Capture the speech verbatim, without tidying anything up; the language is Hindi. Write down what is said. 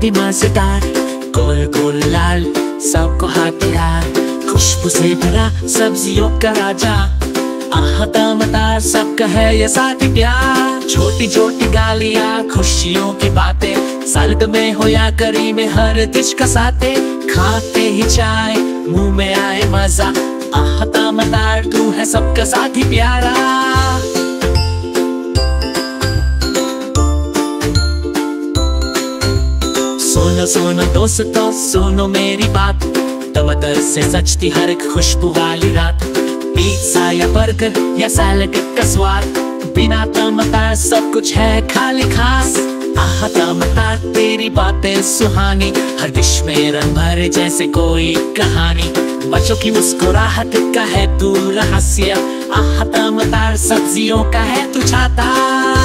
भी मजेदार, गोल गोल लाल सबको हाथ यार, खुशबू से भरा सब्जियों का राजा, आहा तमतार सबका है ये साथी प्यार। छोटी छोटी गालियाँ खुशियों की बातें, साल्ट में हो या करी में हर डिश का साथे, खाते ही चाय मुँह में आए मजा, आहा तमतार तू है सबका साथी प्यारा। सुनो सुनो दोस्तों सुनो मेरी बात, तमतर से सचती हर एक खुशबू वाली रात, पिज्जा या बर्गर या सैलेड का स्वाद, बिना तमतर सब कुछ है खाली खास, आहा तमतर तेरी बातें सुहानी, हर डिश में रंग भरे जैसे कोई कहानी, बच्चों की मुस्कुराहट का है तू रहस्य, आहा तमतर सब्जियों का है तू छाता।